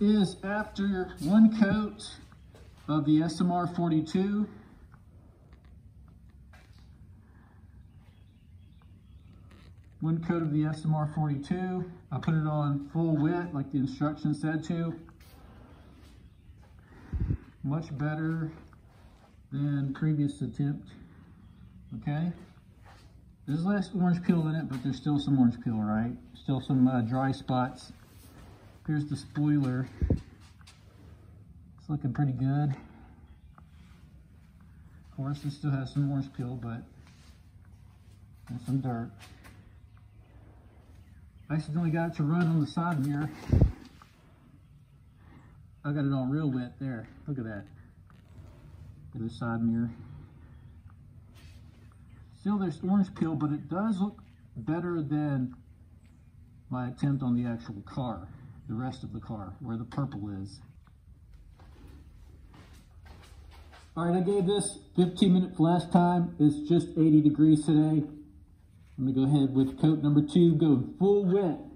is after one coat of the SMR 42. One coat of the SMR 42. I put it on full wet like the instructions said to. Much better than previous attempt, okay? There's less orange peel in it, but there's still some orange peel, right? Still some dry spots. Here's the spoiler. It's looking pretty good. Of course, it still has some orange peel, but and some dirt. I accidentally got it to run on the side mirror. I got it on real wet there. Look at that. Look at the side mirror. Still there's orange peel, but it does look better than my attempt on the actual car, the rest of the car, where the purple is. All right, I gave this 15 minutes last time. It's just 80 degrees today. I'm gonna go ahead with coat number 2, going full wet.